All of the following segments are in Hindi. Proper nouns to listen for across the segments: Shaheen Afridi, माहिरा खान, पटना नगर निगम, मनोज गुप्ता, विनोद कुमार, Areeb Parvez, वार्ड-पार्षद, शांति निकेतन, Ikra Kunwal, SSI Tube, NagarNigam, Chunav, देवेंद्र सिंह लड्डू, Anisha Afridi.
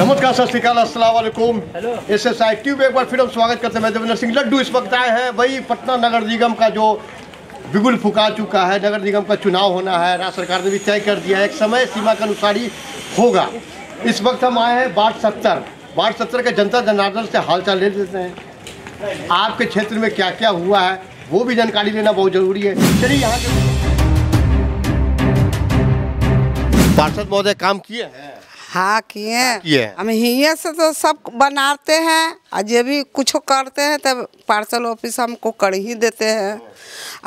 नमस्कार सत श्रीकाल अस्सलाम वालेकुम। एसएसआई ट्यूब एक बार फिर हम स्वागत करते हैं। मैं देवेंद्र सिंह लड्डू इस वक्त आए हैं वही पटना नगर निगम का जो बिगुल फुका चुका है। नगर निगम का चुनाव होना है, राज्य सरकार ने भी तय कर दिया है, एक समय सीमा के अनुसार ही होगा। इस वक्त हम आए हैं वार्ड 70 के जनता जनार्दन से हालचाल ले लेते हैं। आपके क्षेत्र में क्या क्या हुआ है वो भी जानकारी लेना बहुत जरूरी है। चलिए यहाँ के पार्षद महोदय काम किए हैं। हाँ किए, हम यहीं से तो सब बनाते हैं और जो भी कुछ करते हैं तब पार्सल ऑफिस हमको कर ही देते हैं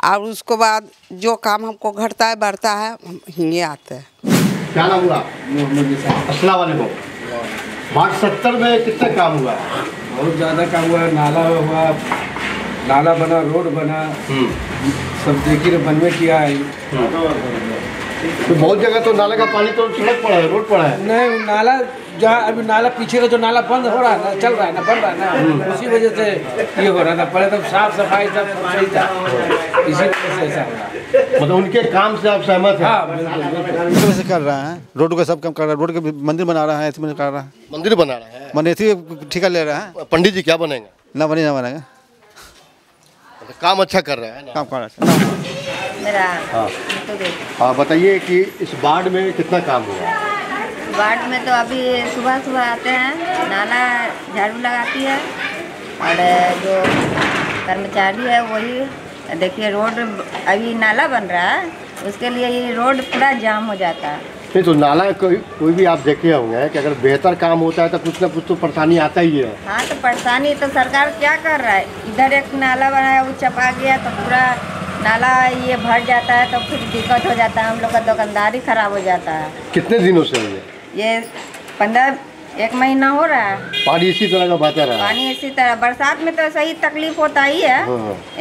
और उसके बाद जो काम हमको घटता है बढ़ता है हम यहीं आते हैं। क्या नाम हुआ? अस्सलाम वालेकुम। वार्ड 70 में कितना काम हुआ? बहुत ज़्यादा काम हुआ है। नाला बना, रोड बना, सब देखिए बनवे किया है। तो बहुत जगह तो नाला का पानी तो सड़क पड़ा है, रोड पड़ा है। नहीं नाला जहाँ अभी नाला पीछे का जो नाला बंद हो रहा है ना, चल रहा है ना, बन रहा है ना, उसी वजह से ये हो रहा था। पहले तो साफ सफाई था, इसी वजह से ऐसा हो रहा। मतलब उनके काम से आप सहमत हैं? हाँ, से कर रहा है, रोड का सब काम कर रहा है, रोड के मंदिर बना रहा है, ऐसे कर रहा है, मंदिर बना रहा है, मनेसी ठेका ले रहा है। पंडित जी क्या बनेंगे? ना बने, ना बनेंगे। काम अच्छा कर रहा है, काम कर रहा है। हाँ बताइए कि इस वार्ड में कितना काम हुआ? वार्ड में तो अभी सुबह आते हैं, नाला झाड़ू लगाती है और जो कर्मचारी है वही देखिए। रोड अभी नाला बन रहा है, उसके लिए ये रोड पूरा जाम हो जाता है। नहीं तो नाला कोई भी आप देखे होंगे कि अगर बेहतर काम होता है तो कुछ ना कुछ तो परेशानी आता ही है। हाँ तो परेशानी तो सरकार क्या कर रहा है, इधर एक नाला बना है वो चपा गया तो पूरा नाला ये भर जाता है, तो फिर दिक्कत हो जाता है, हम लोग का दुकानदारी खराब हो जाता है। कितने दिनों से हो ये 15-1 महीना हो रहा है। पानी इसी तरह का बहता रहा है। पानी इसी तरह बरसात में तो सही तकलीफ होता ही है।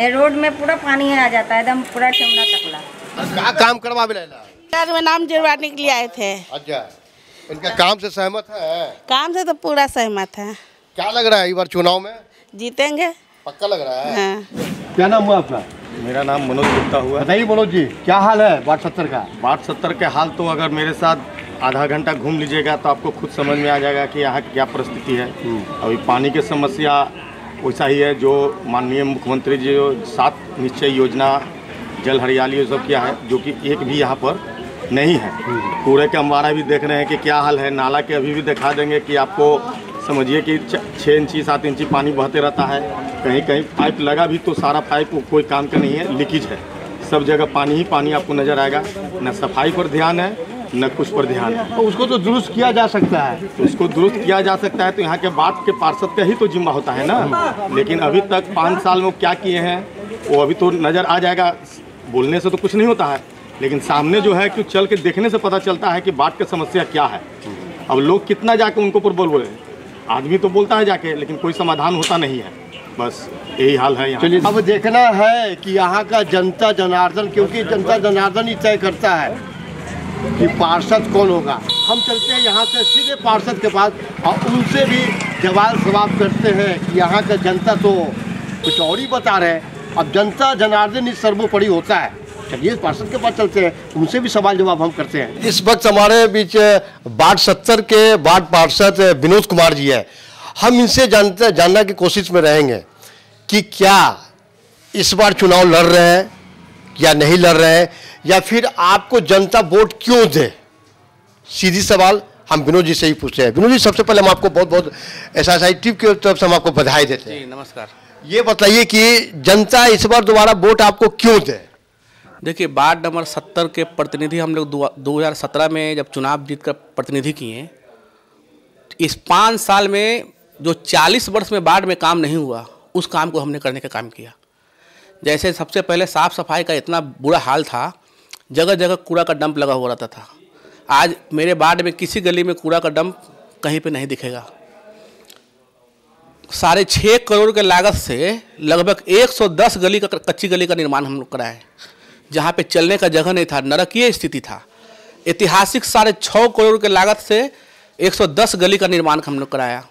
ये रोड में पूरा पानी आ जाता है, एकदम पूरा चमना तकला। काम करवा में नाम जुड़वाने के लिए आए थे। अच्छा, इनका काम से सहमत है? काम से तो पूरा सहमत है। क्या लग रहा है इस बार चुनाव में जीतेंगे? पक्का लग रहा है। क्या नाम हुआ आपका? मेरा नाम मनोज गुप्ता हुआ। बताइए मनोज जी, क्या हाल है वार्ड 70 का? वार्ड 70 के हाल तो अगर मेरे साथ आधा घंटा घूम लीजिएगा तो आपको खुद समझ में आ जाएगा कि यहाँ क्या परिस्थिति है। अभी पानी की समस्या वैसा ही है जो माननीय मुख्यमंत्री जी जो 7 निश्चय योजना, जल हरियाली ये सब किया है, जो कि एक भी यहाँ पर नहीं है। कूड़े का हमारा भी देख रहे हैं कि क्या हाल है। नाला के अभी भी दिखा देंगे कि आपको, समझिए कि 6 इंची 7 इंची पानी बहते रहता है। कहीं कहीं पाइप लगा भी तो सारा पाइप कोई काम का नहीं है, लीकेज है। सब जगह पानी ही पानी आपको नज़र आएगा। न सफाई पर ध्यान है, न कुछ पर ध्यान है। तो उसको तो दुरुस्त किया जा सकता है। तो उसको दुरुस्त किया जा सकता है तो यहाँ के वार्ड के पार्षद का ही तो जिम्मा होता है ना। लेकिन अभी तक 5 साल में क्या किए हैं वो अभी तो नज़र आ जाएगा। बोलने से तो कुछ नहीं होता है, लेकिन सामने जो है कि चल के देखने से पता चलता है कि वार्ड की समस्या क्या है। अब लोग कितना जाके उनको पर बोल, आदमी तो बोलता है जाके, लेकिन कोई समाधान होता नहीं है। बस यही हाल है यहाँ। चलिए अब देखना है कि यहाँ का जनता जनार्दन, क्योंकि जनता जनार्दन ही तय करता है कि पार्षद कौन होगा। हम चलते हैं यहाँ से सीधे पार्षद के पास और उनसे भी जवाब जवाब करते हैं कि यहाँ का जनता तो कुछ और ही बता रहे हैं। अब जनता जनार्दन ही सर्वोपरि होता है। चलिए पार्षद के पास चलते हैं, उनसे भी सवाल जवाब हम करते हैं। इस वक्त हमारे बीच वार्ड 70 के वार्ड पार्षद विनोद कुमार जी हैं। हम इनसे जानने की कोशिश में रहेंगे कि क्या इस बार चुनाव लड़ रहे हैं या नहीं लड़ रहे हैं, या फिर आपको जनता वोट क्यों दे। सीधी सवाल हम विनोद जी से ही पूछते हैं। विनोद जी, सबसे पहले हम आपको बहुत बहुत एसएसआई ट्यूब की तरफ से हम आपको बधाई देते हैं। नमस्कार। ये बताइए कि जनता इस बार दोबारा वोट आपको क्यों दे। देखिए, वार्ड नंबर 70 के प्रतिनिधि हम लोग 2017 में जब चुनाव जीत कर प्रतिनिधि किए, इस 5 साल में जो 40 वर्ष में वार्ड में काम नहीं हुआ उस काम को हमने करने का काम किया। जैसे सबसे पहले साफ़ सफाई का इतना बुरा हाल था, जगह जगह कूड़ा का डंप लगा हो रहता था। आज मेरे वार्ड में किसी गली में कूड़ा का डंप कहीं पे नहीं दिखेगा। 6.5 करोड़ के लागत से लगभग 110 गली का, कच्ची गली का निर्माण हम लोग कराए, जहाँ पे चलने का जगह नहीं था, नरकीय स्थिति था। ऐतिहासिक 6.5 करोड़ के लागत से 110 गली का निर्माण हम लोग कराया।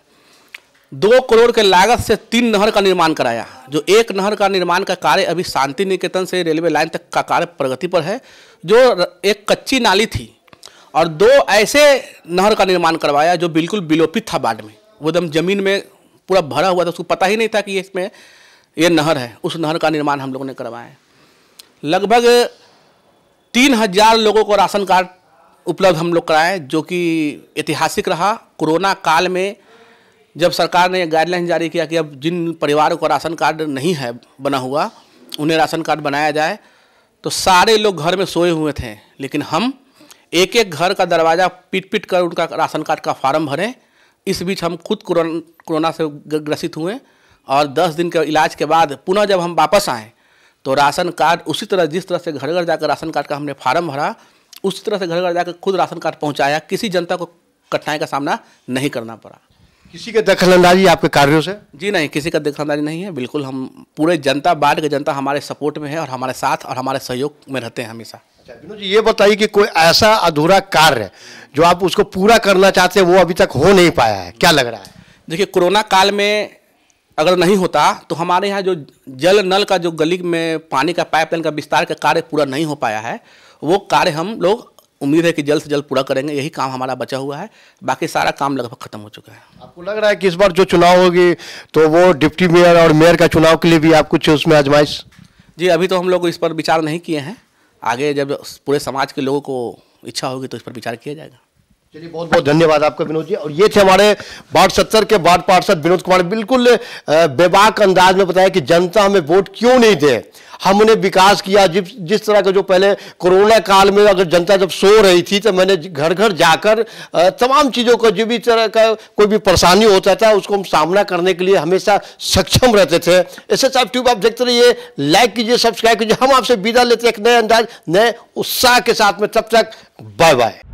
2 करोड़ के लागत से 3 नहर का निर्माण कराया। जो एक नहर का निर्माण का कार्य अभी शांति निकेतन से रेलवे लाइन तक का कार्य प्रगति पर है, जो एक कच्ची नाली थी और दो ऐसे नहर का निर्माण करवाया जो बिल्कुल विलोपित था बाढ़ में, वो एकदम जमीन में पूरा भरा हुआ था, उसको पता ही नहीं था कि इसमें ये नहर है। उस नहर का निर्माण हम लोगों ने करवाया। लगभग 3000 लोगों को राशन कार्ड उपलब्ध हम लोग कराए, जो कि ऐतिहासिक रहा। कोरोना काल में जब सरकार ने गाइडलाइन जारी किया कि अब जिन परिवारों को राशन कार्ड नहीं है बना हुआ उन्हें राशन कार्ड बनाया जाए, तो सारे लोग घर में सोए हुए थे, लेकिन हम एक एक घर का दरवाज़ा पीट पीट कर उनका राशन कार्ड का फार्म भरें। इस बीच हम खुद कोरोना से ग्रसित हुए और 10 दिन के इलाज के बाद पुनः जब हम वापस आएँ तो राशन कार्ड उसी तरह, जिस तरह से घर घर जाकर राशन कार्ड का हमने फार्म भरा, उसी तरह से घर घर जाकर खुद राशन कार्ड पहुँचाया। किसी जनता को कठिनाई का सामना नहीं करना पड़ा। किसी के दखलंदाजी आपके कार्यों से? जी नहीं, किसी का दखलंदाजी नहीं है, बिल्कुल। हम पूरे जनता, बाढ़ की जनता हमारे सपोर्ट में है और हमारे साथ और हमारे सहयोग में रहते हैं हमेशा। अच्छा विनोद जी, ये बताइए कि कोई ऐसा अधूरा कार्य जो आप उसको पूरा करना चाहते हैं वो अभी तक हो नहीं पाया है, क्या लग रहा है? देखिए, कोरोना काल में अगर नहीं होता तो हमारे यहाँ जो जल नल का, जो गली में पानी का पाइपलाइन का विस्तार का कार्य पूरा नहीं हो पाया है, वो कार्य हम लोग उम्मीद है कि जल्द से जल्द पूरा करेंगे। यही काम हमारा बचा हुआ है, बाकी सारा काम लगभग खत्म हो चुका है। आपको लग रहा है कि इस बार जो चुनाव होगी तो वो डिप्टी मेयर और मेयर का चुनाव के लिए भी आप कुछ उसमें आजमाइश? जी अभी तो हम लोग इस पर विचार नहीं किए हैं, आगे जब पूरे समाज के लोगों को इच्छा होगी तो इस पर विचार किया जाएगा। चलिए, बहुत बहुत धन्यवाद आपका विनोद जी। और ये थे हमारे वार्ड 70 के वार्ड पार्षद विनोद कुमार। बिल्कुल बेबाक अंदाज में बताया कि जनता हमें वोट क्यों नहीं दे, हम उन्हें विकास किया। जिस तरह का जो पहले कोरोना काल में अगर जनता जब सो रही थी तो मैंने घर घर जाकर तमाम चीज़ों को, जो भी तरह का कोई भी परेशानी होता था उसको हम सामना करने के लिए हमेशा सक्षम रहते थे। SSI ट्यूब आप देखते रहिए, लाइक कीजिए, सब्सक्राइब कीजिए। हम आपसे विदा लेते हैं एक नए अंदाज, नए उत्साह के साथ में। तब तक बाय बाय।